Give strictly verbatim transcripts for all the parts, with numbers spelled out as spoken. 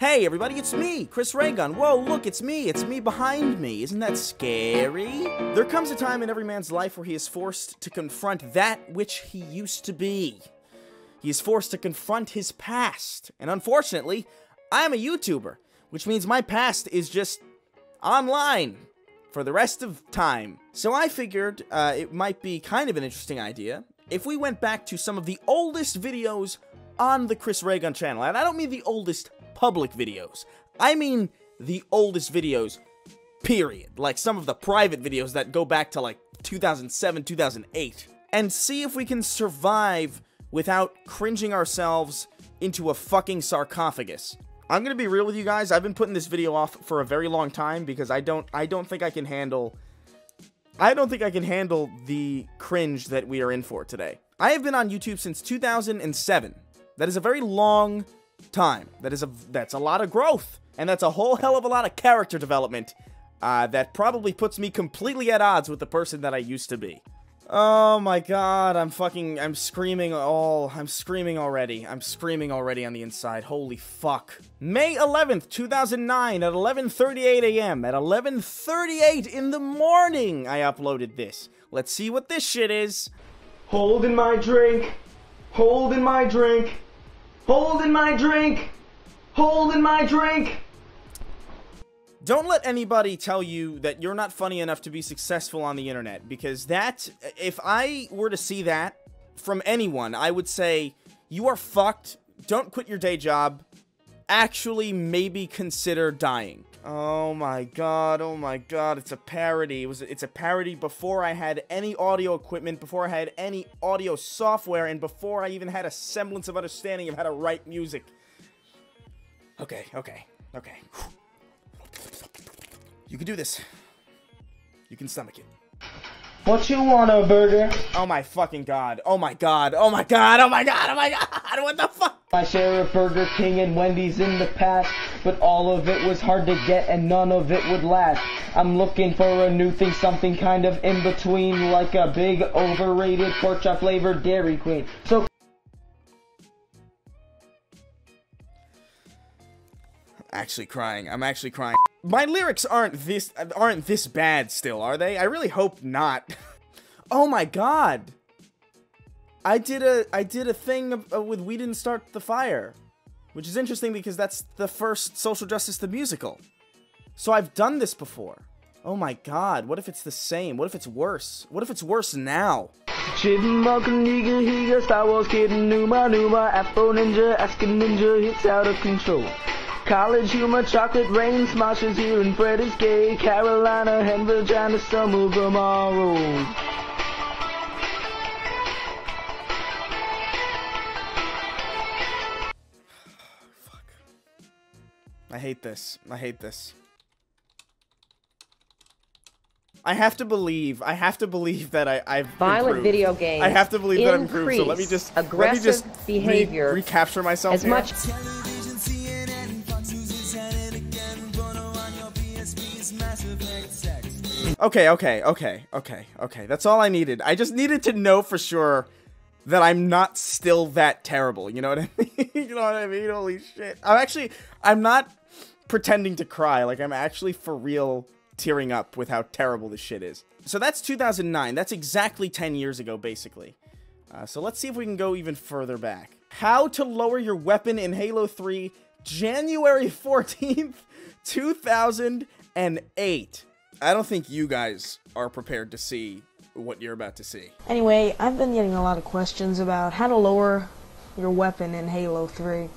Hey everybody, it's me, Chris Ray Gun. Whoa, look, it's me, it's me behind me. Isn't that scary? There comes a time in every man's life where he is forced to confront that which he used to be. He is forced to confront his past. And unfortunately, I'm a YouTuber, which means my past is just online for the rest of time. So I figured uh, it might be kind of an interesting idea if we went back to some of the oldest videos on the Chris Ray Gun channel. And I don't mean the oldest public videos. I mean the oldest videos, period. Like some of the private videos that go back to like two thousand seven, two thousand eight. And see if we can survive without cringing ourselves into a fucking sarcophagus. I'm gonna be real with you guys. I've been putting this video off for a very long time because I don't I don't think I can handle I don't think I can handle the cringe that we are in for today. I have been on YouTube since two thousand seven. That is a very long time. That is a that's a lot of growth, and that's a whole hell of a lot of character development uh, that probably puts me completely at odds with the person that I used to be. Oh my god, I'm fucking I'm screaming all I'm screaming already. I'm screaming already on the inside. Holy fuck. May eleventh two thousand nine at eleven thirty-eight a m At eleven thirty-eight in the morning I uploaded this. Let's see what this shit is. Holding my drink. Holding my drink. Holding my drink! Holding my drink! Don't let anybody tell you that you're not funny enough to be successful on the internet, because that, if I were to see that from anyone, I would say, you are fucked, don't quit your day job, actually maybe consider dying. Oh my god, oh my god, it's a parody. It was, it's a parody before I had any audio equipment, before I had any audio software, and before I even had a semblance of understanding of how to write music. Okay, okay, okay. You can do this. You can stomach it. What you want, a burger? Oh my fucking god, oh my god, oh my god, oh my god, oh my god, what the fuck? My share of Burger King and Wendy's in the past, but all of it was hard to get and none of it would last. I'm looking for a new thing, something kind of in between, like a big overrated pork chop flavored Dairy Queen. So actually crying. I'm actually crying. My lyrics aren't this aren't this bad still, are they? I really hope not. Oh my god. I did a I did a thing with We Didn't Start the Fire, which is interesting because that's the first Social Justice the Musical. So I've done this before. Oh my god, what if it's the same? What if it's worse? What if it's worse now? College humor, chocolate rain, smashes here and Fred is gay, Carolina, and vagina, some of them are old. I hate this. I hate this. I have to believe. I have to believe that I, I've violent improved. Video games. I have to believe that I've improved. So let me just aggressive let me just behavior. Re recapture myself as here. Much. Okay. Okay. Okay. Okay. Okay. That's all I needed. I just needed to know for sure that I'm not still that terrible. You know what I mean? You know what I mean? Holy shit! I'm actually. I'm not. Pretending to cry, like I'm actually for real tearing up with how terrible this shit is. So that's two thousand nine, that's exactly ten years ago basically. Uh, so let's see if we can go even further back. How to lower your weapon in Halo three, January fourteenth two thousand eight. I don't think you guys are prepared to see what you're about to see. Anyway, I've been getting a lot of questions about how to lower your weapon in Halo three.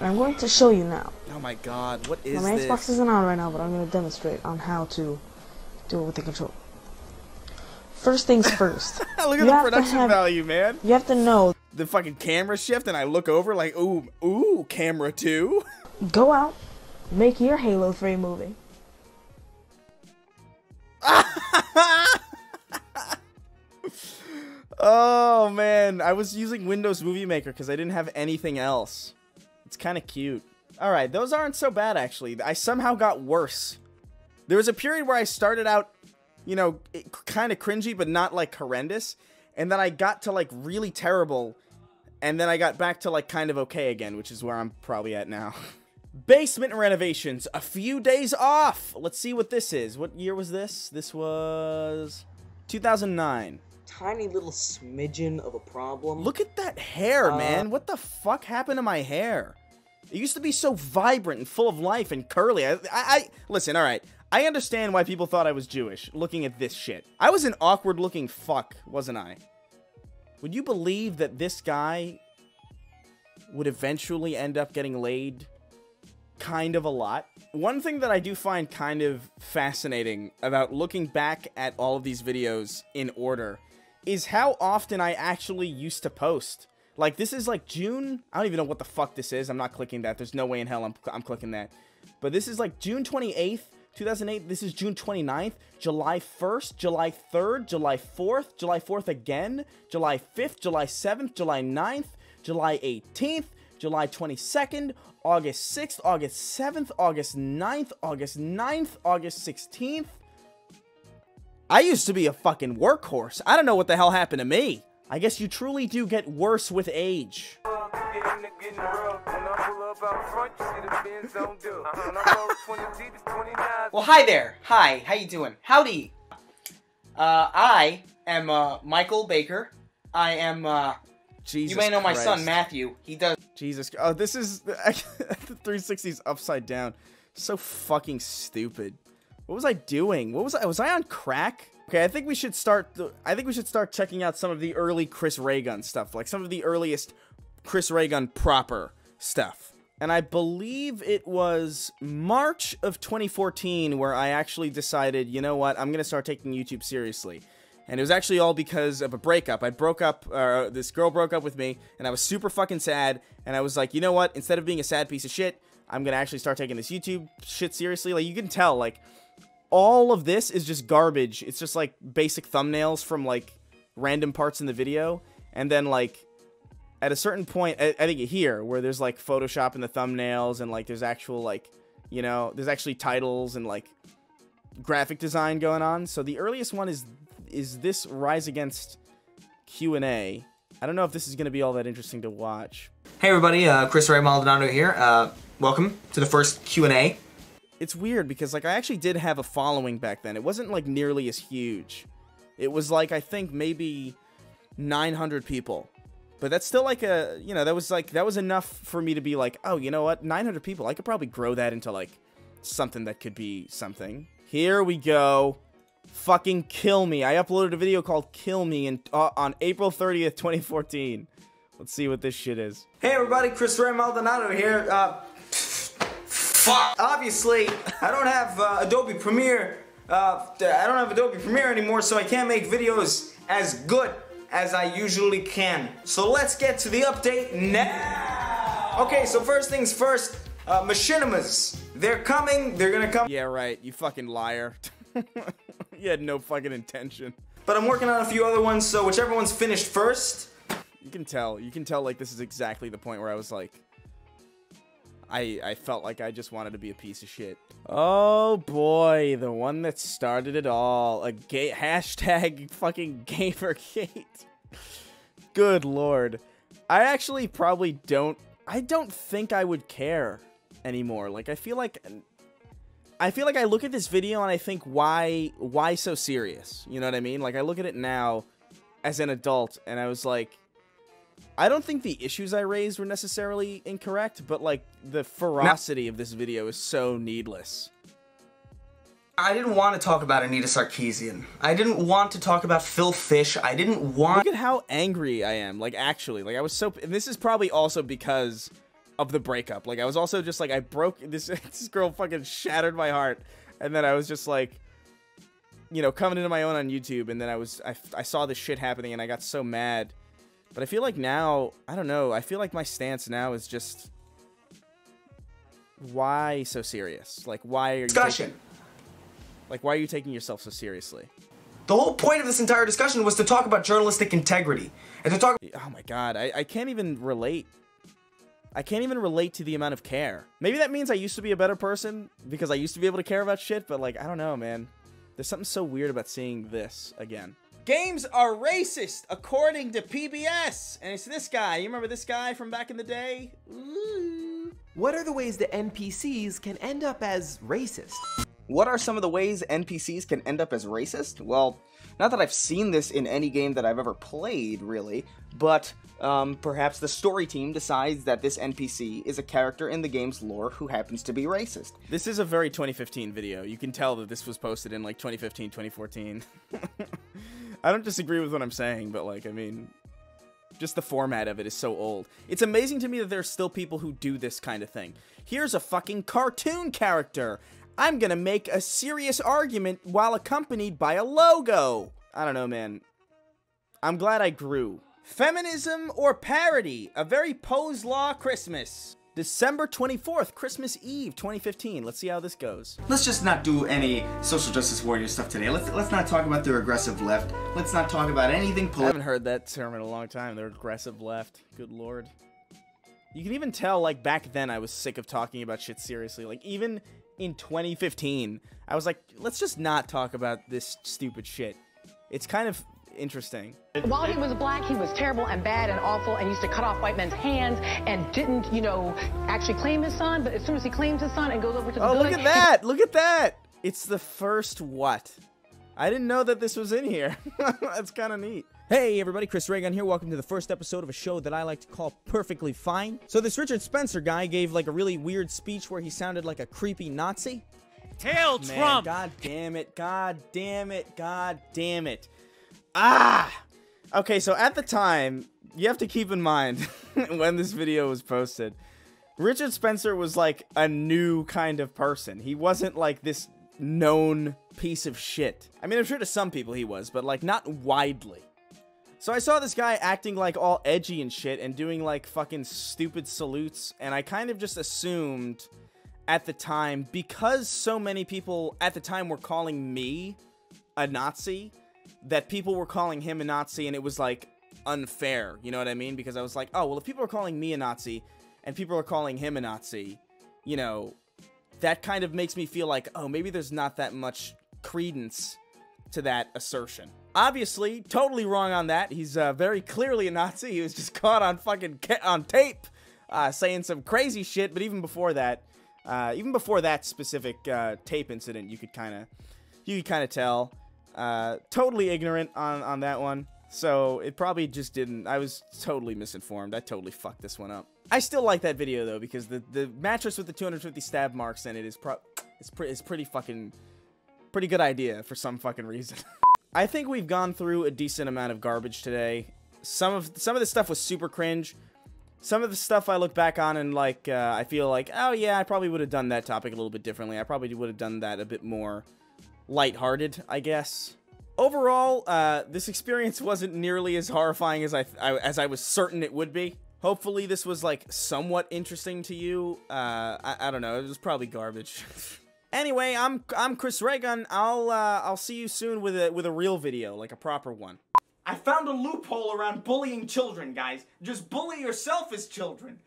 I'm going to show you now. Oh my god, what is this? My Xbox isn't on right now, but I'm going to demonstrate on how to do it with the controller. First things first. Look at the production value, man. You have to know. The fucking camera shift and I look over like, ooh, ooh, camera two. Go out, make your Halo three movie. Oh man, I was using Windows Movie Maker because I didn't have anything else. It's kind of cute. All right, those aren't so bad, actually. I somehow got worse. There was a period where I started out, you know, kind of cringy, but not, like, horrendous. And then I got to, like, really terrible. And then I got back to like kind of okay again, which is where I'm probably at now. Basement renovations, a few days off. Let's see what this is. What year was this? This was two thousand nine. Tiny little smidgen of a problem. Look at that hair, uh, man. What the fuck happened to my hair? It used to be so vibrant and full of life and curly. I, I, I listen, all right. I understand why people thought I was Jewish looking at this shit. I was an awkward looking fuck, wasn't I? Would you believe that this guy would eventually end up getting laid kind of a lot? One thing that I do find kind of fascinating about looking back at all of these videos in order is how often I actually used to post. Like, this is like June. I don't even know what the fuck this is. I'm not clicking that. There's no way in hell I'm, I'm clicking that. But this is like June twenty-eighth, two thousand eight. This is June twenty-ninth, July first, July third, July fourth, July fourth again, July fifth, July seventh, July ninth, July eighteenth, July twenty-second, August sixth, August seventh, August ninth, August ninth, August sixteenth. I used to be a fucking workhorse. I don't know what the hell happened to me. I guess you truly do get worse with age. Well, hi there. Hi, how you doing? Howdy. Uh, I am uh, Michael Baker. I am, uh, Jesus you may know Christ. My son, Matthew. He does... Jesus. Oh, this is... the three sixty's upside down. So fucking stupid. What was I doing? What was I... Was I on crack? Okay, I think we should start... The, I think we should start checking out some of the early Chris Ray Gun stuff. Like, some of the earliest Chris Ray Gun proper stuff. And I believe it was March of twenty fourteen where I actually decided, you know what? I'm going to start taking YouTube seriously. And it was actually all because of a breakup. I broke up, uh, this girl broke up with me, and I was super fucking sad, and I was like, you know what, instead of being a sad piece of shit, I'm gonna actually start taking this YouTube shit seriously. Like, you can tell, like, all of this is just garbage. It's just, like, basic thumbnails from, like, random parts in the video, and then, like, at a certain point, I, I think here, where there's, like, Photoshop in the thumbnails, and, like, there's actual, like, you know, there's actually titles and, like, graphic design going on. So the earliest one is... is this Rise Against Q and A. I don't know if this is going to be all that interesting to watch. Hey everybody, uh, Chris Ray Maldonado here. Uh, welcome to the first Q and A. It's weird because, like, I actually did have a following back then. It wasn't, like, nearly as huge. It was, like, I think maybe nine hundred people. But that's still, like, a, you know, that was, like, that was enough for me to be like, oh, you know what, nine hundred people, I could probably grow that into, like, something that could be something. Here we go. Fucking kill me. I uploaded a video called Kill Me in, uh, on April thirtieth, twenty fourteen. Let's see what this shit is. Hey everybody, Chris Ray Maldonado here. Uh, fuck. Obviously, I don't have uh, Adobe Premiere. Uh, I don't have Adobe Premiere anymore, so I can't make videos as good as I usually can. So let's get to the update now. Okay, so first things first, uh, machinimas. They're coming, they're gonna come. Yeah, right, you fucking liar. You had no fucking intention. But I'm working on a few other ones, so whichever one's finished first. You can tell. You can tell, like, this is exactly the point where I was like... I, I felt like I just wanted to be a piece of shit. Oh, boy. The one that started it all. A gay... Hashtag fucking Gamergate. Good lord. I actually probably don't... I don't think I would care anymore. Like, I feel like... I feel like I look at this video and I think, why why so serious? You know what I mean? Like, I look at it now as an adult and I was like, I don't think the issues I raised were necessarily incorrect, but, like, the ferocity now, of this video is so needless. I didn't want to talk about Anita Sarkeesian. I didn't want to talk about Phil Fish. I didn't want... Look at how angry I am. Like, actually, like, I was so... And this is probably also because... of the breakup. Like, I was also just like, I broke this, this girl fucking shattered my heart, and then I was just like, you know, coming into my own on YouTube, and then I was I, I saw this shit happening and I got so mad. But I feel like now, I don't know, I feel like my stance now is just, why so serious? Like, why are you discussion taking, like, why are you taking yourself so seriously? The whole point of this entire discussion was to talk about journalistic integrity and to talk. Oh my god, I, I can't even relate. I can't even relate to the amount of care. Maybe that means I used to be a better person because I used to be able to care about shit, but, like, I don't know, man. There's something so weird about seeing this again. Games are racist, according to P B S. And it's this guy. You remember this guy from back in the day? Ooh. What are the ways that N P Cs can end up as racist? What are some of the ways N P Cs can end up as racist? Well, not that I've seen this in any game that I've ever played, really, but um, perhaps the story team decides that this N P C is a character in the game's lore who happens to be racist. This is a very twenty fifteen video. You can tell that this was posted in, like, twenty fifteen, twenty fourteen. I don't disagree with what I'm saying, but, like, I mean, just the format of it is so old. It's amazing to me that there's still people who do this kind of thing. Here's a fucking cartoon character. I'm gonna make a serious argument while accompanied by a logo. I don't know, man. I'm glad I grew. Feminism or parody? A very Poe's Law Christmas. December twenty-fourth, Christmas Eve, twenty fifteen. Let's see how this goes. Let's just not do any social justice warrior stuff today. Let's let's not talk about the regressive left. Let's not talk about anything political. I haven't heard that term in a long time, the regressive left. Good lord. You can even tell, like, back then I was sick of talking about shit seriously. Like, even in twenty fifteen, I was like, let's just not talk about this stupid shit. It's kind of interesting. While he was black, he was terrible and bad and awful and used to cut off white men's hands and didn't, you know, actually claim his son. But as soon as he claims his son and goes over to the oh, building, look at that! Look at that! It's the first what? I didn't know that this was in here. That's kind of neat. Hey everybody, Chris Ray Gun here. Welcome to the first episode of a show that I like to call Perfectly Fine. So this Richard Spencer guy gave like a really weird speech where he sounded like a creepy Nazi. Tail Man, Trump! God damn it, god damn it, god damn it. Ah! Okay, so at the time, you have to keep in mind when this video was posted, Richard Spencer was like a new kind of person. He wasn't like this known piece of shit. I mean, I'm sure to some people he was, but like not widely. So I saw this guy acting like all edgy and shit and doing like fucking stupid salutes, and I kind of just assumed at the time, because so many people at the time were calling me a Nazi, that people were calling him a Nazi, and it was like unfair, you know what I mean? Because I was like, oh, well, if people are calling me a Nazi and people are calling him a Nazi, you know, that kind of makes me feel like, oh, maybe there's not that much credence to that assertion. Obviously, totally wrong on that. He's uh, very clearly a Nazi. He was just caught on fucking on tape uh, saying some crazy shit. But even before that, uh, even before that specific uh, tape incident, you could kind of, you could kind of tell. Uh, totally ignorant on on that one. So it probably just didn't. I was totally misinformed. I totally fucked this one up. I still like that video though because the the mattress with the two hundred fifty stab marks in it is pro it's pretty it's pretty fucking pretty good idea for some fucking reason. I think we've gone through a decent amount of garbage today. Some of some of the stuff was super cringe. Some of the stuff I look back on and like uh, I feel like, oh yeah, I probably would have done that topic a little bit differently. I probably would have done that a bit more lighthearted, I guess. Overall, uh, this experience wasn't nearly as horrifying as I, I as I was certain it would be. Hopefully, this was like somewhat interesting to you. Uh, I, I don't know. It was probably garbage. Anyway, I'm I'm Chris Ray Gun. I'll uh, I'll see you soon with a with a real video, like a proper one. I found a loophole around bullying children, guys. Just bully yourself as children.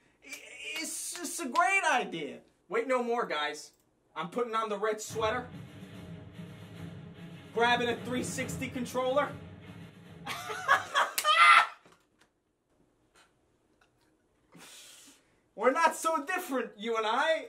It's just a great idea. Wait no more, guys. I'm putting on the red sweater. Grabbing a three sixty controller. We're not so different, you and I.